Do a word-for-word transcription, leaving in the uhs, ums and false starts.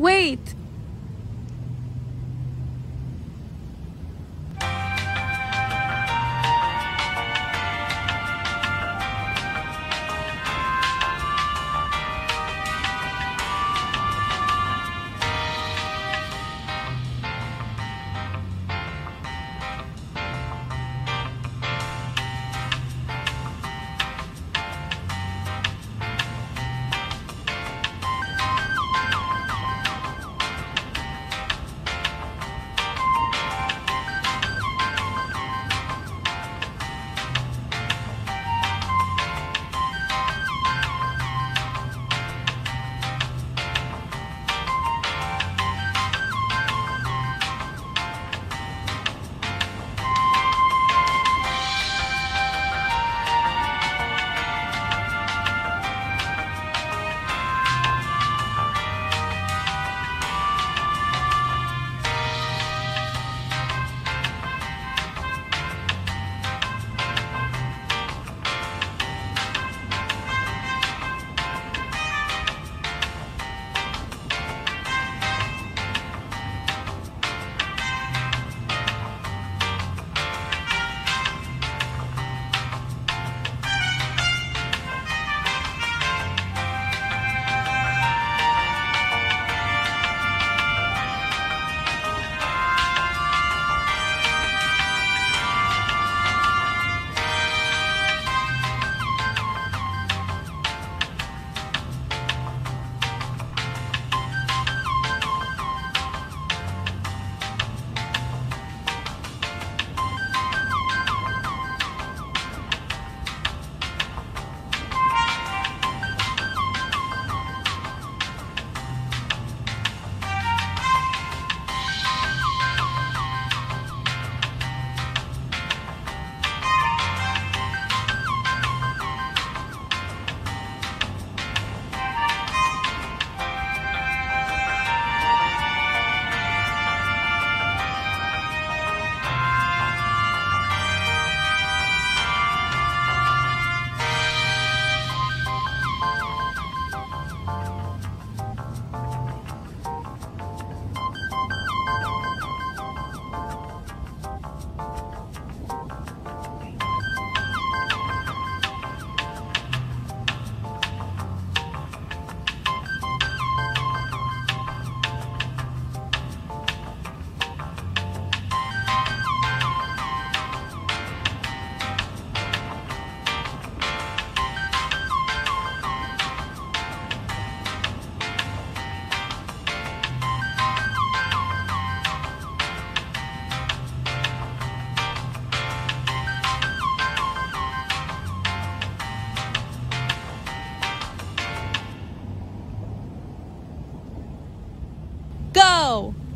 Wait! Go!